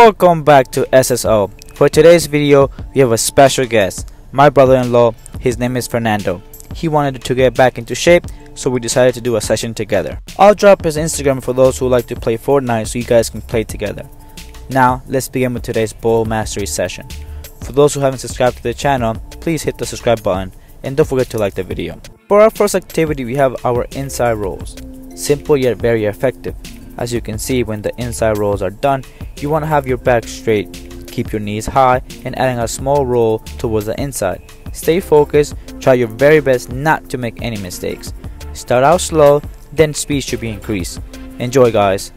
Welcome back to SSO. For today's video, we have a special guest, my brother-in-law. His name is Fernando. He wanted to get back into shape, so we decided to do a session together. I'll drop his Instagram for those who like to play Fortnite so you guys can play together. Now, let's begin with today's Bow Mastery session. For those who haven't subscribed to the channel, please hit the subscribe button and don't forget to like the video. For our first activity, we have our inside rolls. Simple yet very effective. As you can see, when the inside rolls are done, you want to have your back straight, keep your knees high, and adding a small roll towards the inside. Stay focused, try your very best not to make any mistakes. Start out slow, then speed should be increased. Enjoy, guys.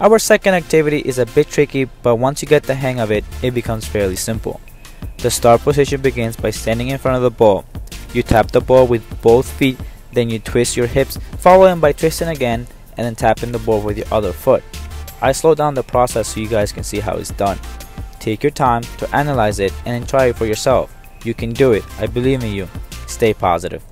Our second activity is a bit tricky, but once you get the hang of it, it becomes fairly simple. The start position begins by standing in front of the ball. You tap the ball with both feet, then you twist your hips, following by twisting again, and then tapping the ball with your other foot. I slow down the process so you guys can see how it's done. Take your time to analyze it and then try it for yourself. You can do it, I believe in you. Stay positive.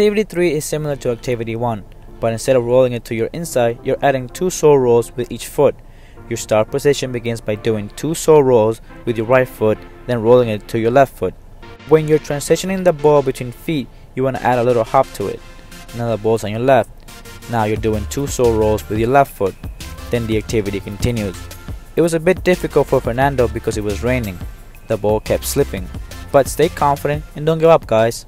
Activity 3 is similar to activity 1, but instead of rolling it to your inside, you're adding 2 sole rolls with each foot. Your start position begins by doing 2 sole rolls with your right foot, then rolling it to your left foot. When you're transitioning the ball between feet, you want to add a little hop to it. Now the ball's on your left. Now you're doing 2 sole rolls with your left foot. Then the activity continues. It was a bit difficult for Fernando because it was raining. The ball kept slipping. But stay confident and don't give up, guys.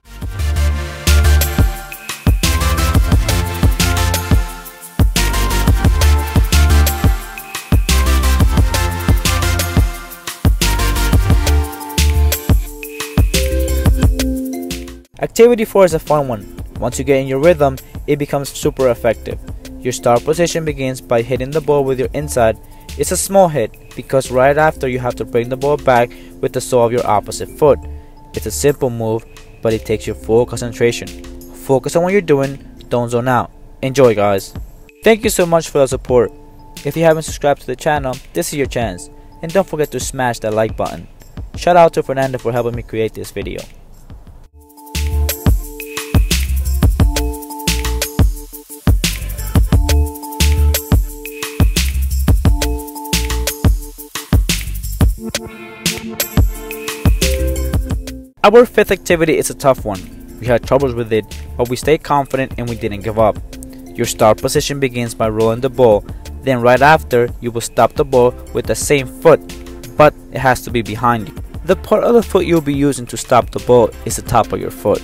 Activity 4 is a fun one. Once you get in your rhythm, it becomes super effective. Your start position begins by hitting the ball with your inside. It's a small hit because right after you have to bring the ball back with the sole of your opposite foot. It's a simple move, but it takes your full concentration. Focus on what you're doing, don't zone out. Enjoy, guys. Thank you so much for the support. If you haven't subscribed to the channel, this is your chance. And don't forget to smash that like button. Shout out to Fernando for helping me create this video. Our fifth activity is a tough one. We had troubles with it, but we stayed confident and we didn't give up. Your start position begins by rolling the ball, then right after, you will stop the ball with the same foot, but it has to be behind you. The part of the foot you'll be using to stop the ball is the top of your foot.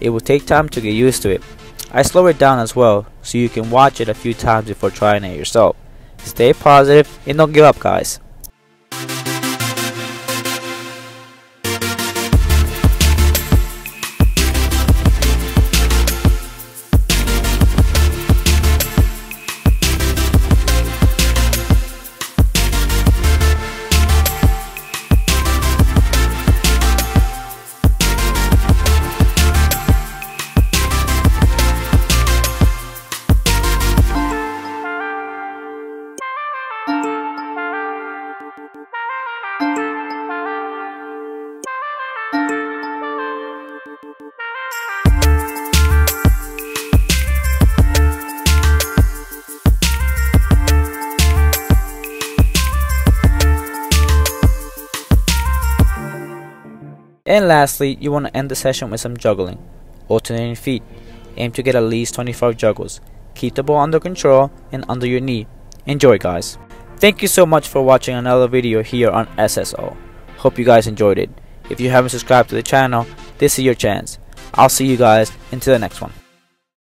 It will take time to get used to it. I slow it down as well, so you can watch it a few times before trying it yourself. Stay positive and don't give up, guys. And lastly, you want to end the session with some juggling, alternating feet. Aim to get at least 25 juggles. Keep the ball under control and under your knee. Enjoy, guys. Thank you so much for watching another video here on SSO. Hope you guys enjoyed it. If you haven't subscribed to the channel, this is your chance. I'll see you guys until the next one.